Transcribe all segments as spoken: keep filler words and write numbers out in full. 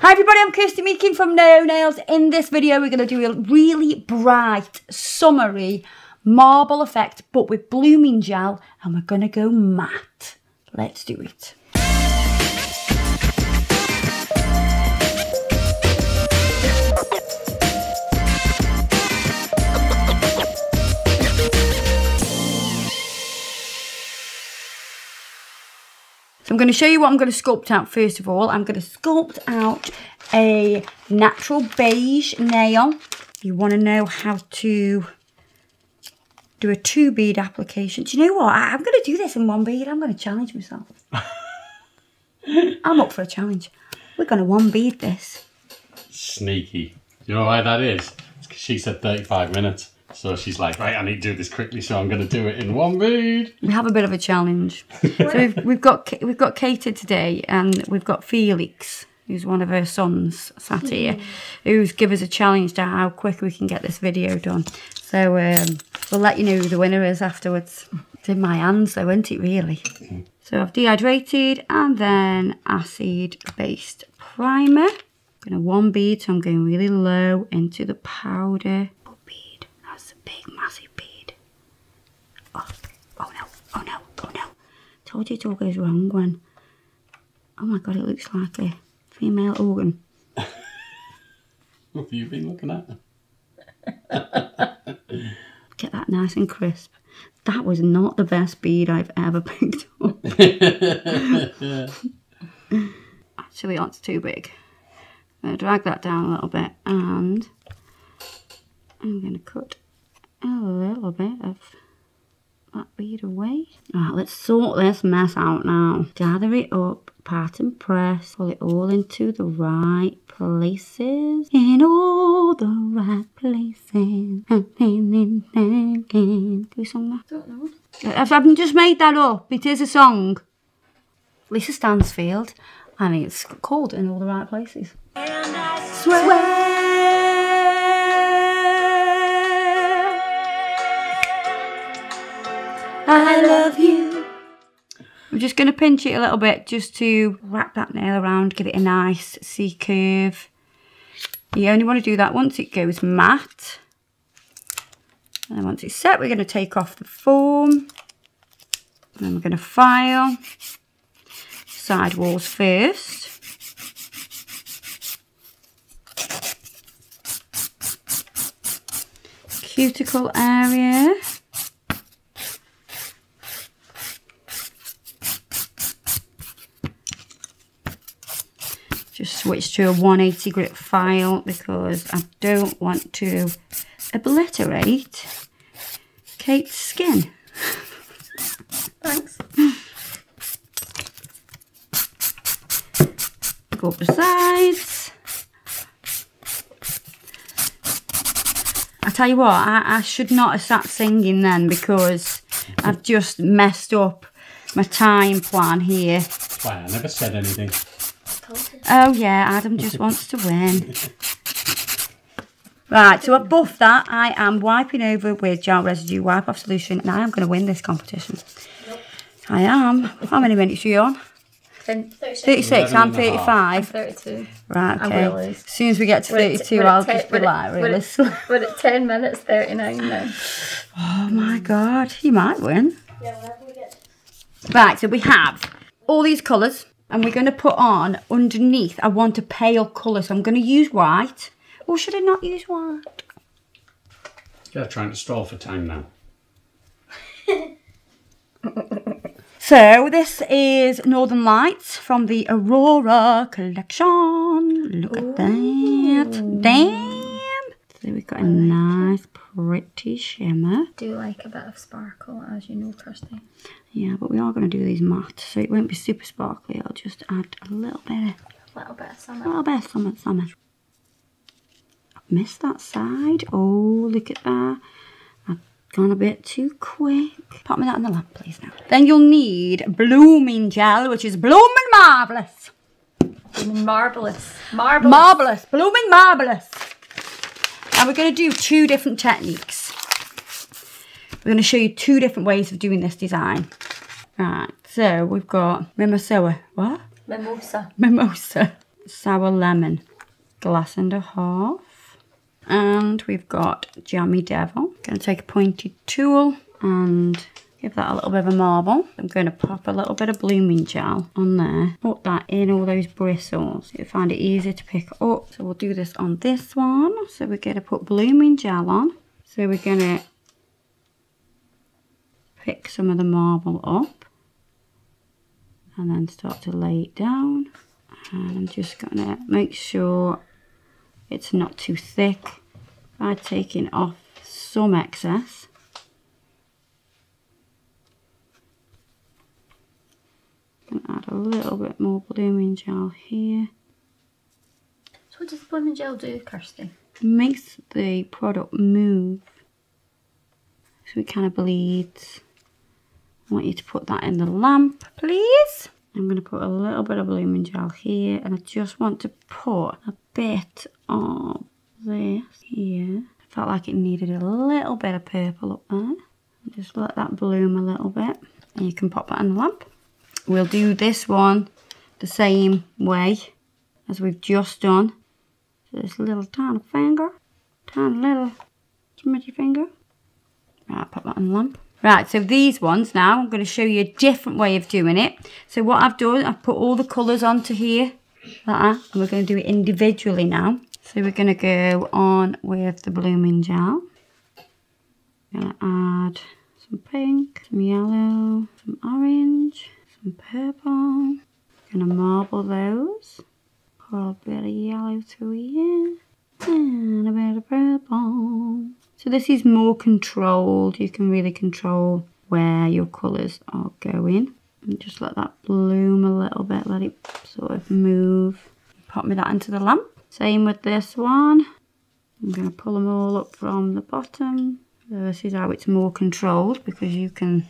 Hi everybody, I'm Kirsty Meakin from Naio Nails. In this video we're going to do a really bright, summery marble effect, but with Blooming Gel, and we're going to go matte. Let's do it. So I'm going to show you what I'm going to sculpt out first of all. I'm going to sculpt out a natural beige nail. You want to know how to do a two bead application. Do you know what? I, I'm going to do this in one bead. I'm going to challenge myself. I'm up for a challenge. We're going to one bead this. Sneaky. Do you know why that is? It's because she said thirty-five minutes. So she's like, right, I need to do this quickly, so I'm going to do it in one bead. We have a bit of a challenge. So we've, we've got we've got Kater today, and we've got Felix, who's one of her sons, sat here, who's give us a challenge to how quick we can get this video done. So um, we'll let you know who the winner is afterwards. It's in my hands, though, isn't it, really? So I've dehydrated, and then acid-based primer. I'm going to one bead, so I'm going really low into the powder. Big massive bead. Oh, oh no, oh no, oh no. Told you it all goes wrong when. Oh my god, it looks like a female organ. What have you been looking at? Get that nice and crisp. That was not the best bead I've ever picked up. Actually, that's too big. I'm going to drag that down a little bit, and I'm going to cut a little bit of that bead away. Right, let's sort this mess out now. Gather it up, pat and press, pull it all into the right places. In all the right places. Who sung that? I don't know. I've, I've just made that up. It is a song. Lisa Stansfield, and it's called In All the Right Places. And I swear. swear. I love you. I'm just going to pinch it a little bit just to wrap that nail around, give it a nice C curve. You only want to do that once it goes matte. And then once it's set, we're going to take off the form. And then we're going to file side walls first. Cuticle area. Switch to a one eighty grit file because I don't want to obliterate Kate's skin. Thanks. Go up the sides. I tell you what, I, I should not have sat singing then because I've just messed up my time plan here. Why, I never said anything. Oh yeah, Adam just wants to win. Right, so above that, I am wiping over with Gel Residue Wipe-off Solution, and I am going to win this competition. Nope. I am. How many minutes are you on? thirty-six. thirty-six, I'm thirty-five. I'm thirty-two. Right, okay. As soon as we get to thirty-two, I'll just be like, really slow. We're at ten minutes, thirty-nine now. Oh my God, you might win. Yeah, whenever we get. Right, so we have all these colours. And we're going to put on underneath, I want a pale colour, so I'm going to use white. Or should I not use white? You're trying to stall for time now. So this is Northern Lights from the Aurora Collection. Look Ooh. At that. Damn. So we've got a nice pretty shimmer. I do like a bit of sparkle, as you know, Kirsty. Yeah, but we are going to do these matte, so it won't be super sparkly. I'll just add a little bit of... A little bit of summer. A little bit of summer, summer. I've missed that side. Oh, look at that. I've gone a bit too quick. Pop me that in the lamp, please, now. Then you'll need Blooming Gel, which is Blooming Marvellous. Blooming Marvellous. Marvellous. Marvellous. Blooming Marvellous. And we're going to do two different techniques. We're going to show you two different ways of doing this design. Right, so we've got Mimosa. What? Mimosa. Mimosa. Sour Lemon glass and a half, and we've got Jammy Devil. Gonna take a pointed tool and give that a little bit of a marble. I'm going to pop a little bit of Blooming Gel on there. Put that in all those bristles. You'll find it easier to pick up. So we'll do this on this one. So we're going to put Blooming Gel on. So we're going to pick some of the marble up and then start to lay it down. And I'm just going to make sure it's not too thick by taking off some excess. Add a little bit more Blooming Gel here. So what does the Blooming Gel do, Kirsty? It makes the product move, so it kind of bleeds. I want you to put that in the lamp, please. I'm going to put a little bit of Blooming Gel here, and I just want to put a bit of this here. I felt like it needed a little bit of purple up there. And just let that bloom a little bit, and you can pop that in the lamp. We'll do this one the same way as we've just done. So this little tiny finger, tiny little smidgy finger. Right, pop that in the lamp. Right, so these ones now, I'm going to show you a different way of doing it. So what I've done, I've put all the colours onto here, like that, and we're going to do it individually now. So we're going to go on with the Blooming Gel. I'm going to add some pink, some yellow, some orange. And purple. I'm going to marble those. Put a bit of yellow through here and a bit of purple. So this is more controlled. You can really control where your colours are going. And just let that bloom a little bit. Let it sort of move. Pop me that into the lamp. Same with this one. I'm going to pull them all up from the bottom. So this is how it's more controlled, because you can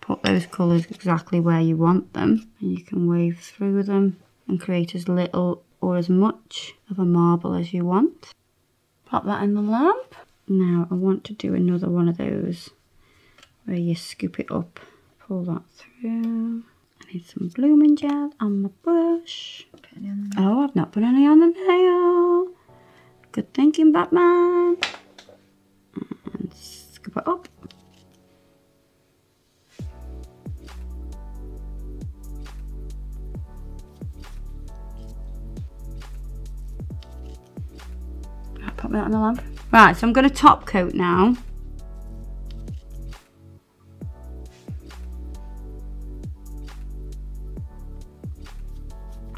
put those colours exactly where you want them, and you can wave through them and create as little or as much of a marble as you want. Pop that in the lamp. Now I want to do another one of those where you scoop it up, pull that through. I need some Blooming Gel on the brush. Oh, I've not put any on the nail. Good thinking, Batman. And scoop it up. Pop that on the lamp. Right, so I'm going to top coat now.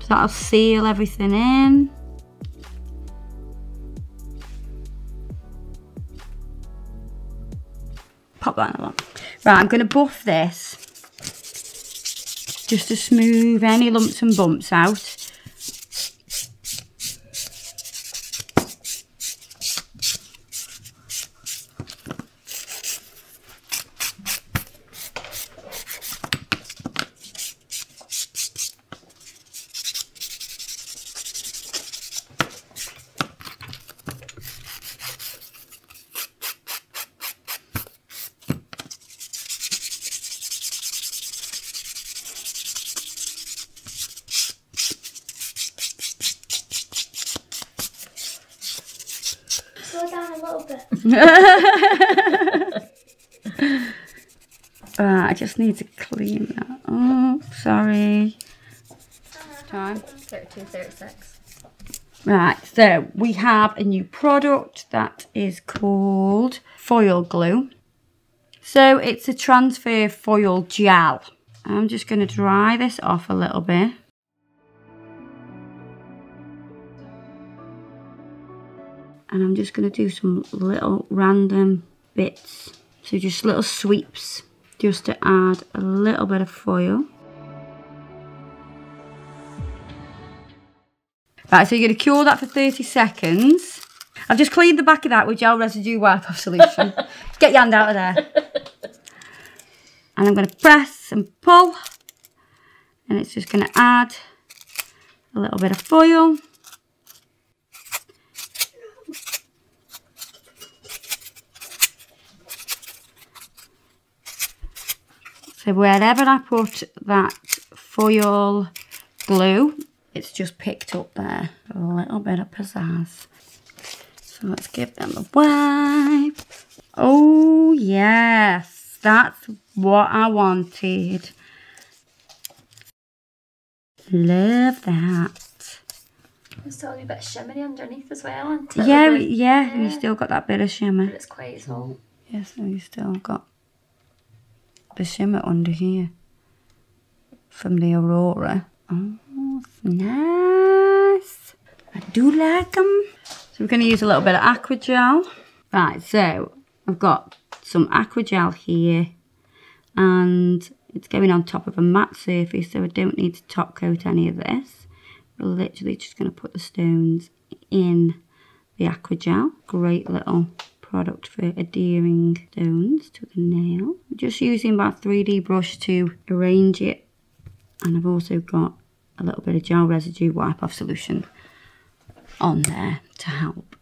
So that'll seal everything in. Pop that on the lamp. Right, I'm going to buff this just to smooth any lumps and bumps out. Right, I just need to clean that. Oh, sorry. Time thirty-two thirty-six. Right, so we have a new product that is called Foil Glue. So it's a transfer foil gel. I'm just going to dry this off a little bit. And I'm just going to do some little random bits, so just little sweeps, just to add a little bit of foil. Right, so you're going to cure that for thirty seconds. I've just cleaned the back of that with Gel Residue Wipe-off Solution. Get your hand out of there. And I'm going to press and pull, and it's just going to add a little bit of foil. So wherever I put that foil glue, it's just picked up there a little bit of pizzazz. So let's give them a wipe. Oh yes, that's what I wanted. Love that. There's still a bit of shimmery underneath as well, isn't it? Yeah, yeah, yeah, you still got that bit of shimmer. But it's quite small. Yeah, so you still got the shimmer under here from the Aurora. Oh, nice. I do like them. So we're going to use a little bit of Acrygel. Right, so I've got some Acrygel here, and it's going on top of a matte surface, so I don't need to top coat any of this. We're literally just going to put the stones in the Acrygel. Great little product for adhering stones to the nail. I'm just using my three D brush to arrange it, and I've also got a little bit of Gel Residue Wipe-off Solution on there to help.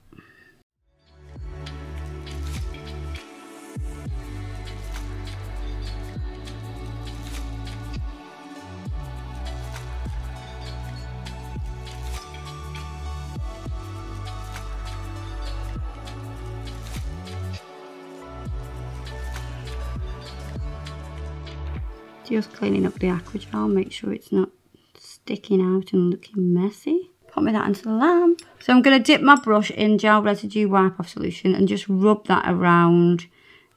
Just cleaning up the Acrygel, make sure it's not sticking out and looking messy. Put me that into the lamp. So I'm going to dip my brush in Gel Residue Wipe-Off Solution and just rub that around.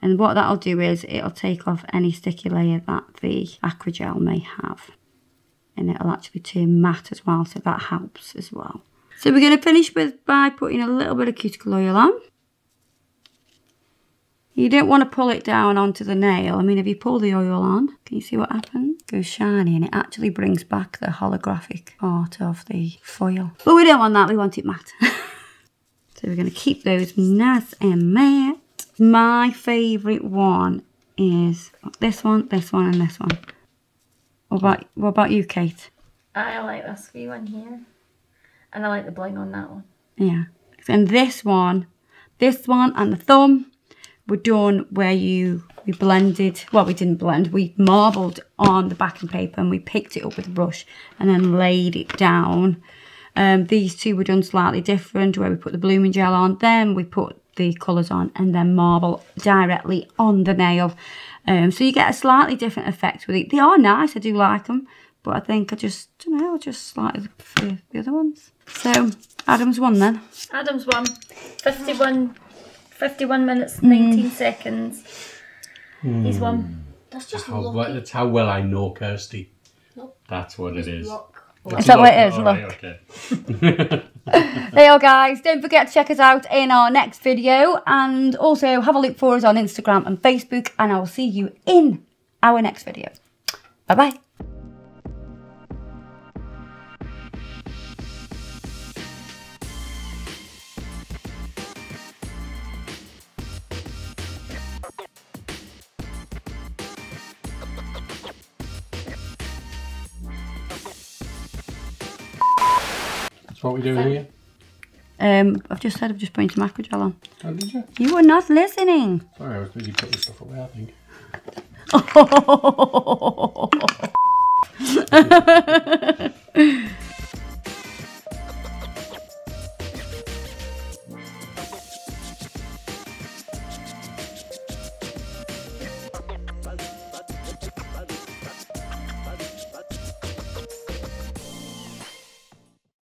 And what that'll do is it'll take off any sticky layer that the Acrygel may have. And it'll actually turn matte as well, so that helps as well. So we're going to finish with by putting a little bit of cuticle oil on. You don't want to pull it down onto the nail. I mean, if you pull the oil on, can you see what happens? It goes shiny, and it actually brings back the holographic part of the foil. But we don't want that, we want it matte. So we're going to keep those nice and matte. My favourite one is this one, this one, and this one. What about, what about you, Kate? I like this wee one here. And I like the bling on that one. Yeah. And this one, this one and the thumb were done where you... We blended, well we didn't blend, we marbled on the backing paper and we picked it up with a brush and then laid it down. Um, these two were done slightly different, where we put the Blooming Gel on, then we put the colours on and then marble directly on the nail. Um, so you get a slightly different effect with it. They are nice, I do like them, but I think I just, I don't know, I just slightly prefer the other ones. So, Adam's one then. Adam's one, fifty-one minutes, nineteen seconds. Mm. He's one. That's just how, lucky. That's how well I know Kirsty. Nope. That's what it's it is. Is that what it is? Look. Right, okay. There you are, guys. Don't forget to check us out in our next video, and also have a look for us on Instagram and Facebook, and I will see you in our next video. Bye-bye. What we doing here? Um, I've just said I've just put some Acrygel on. Oh, did you? You were not listening. Sorry, I was busy putting stuff away, I think. Oh.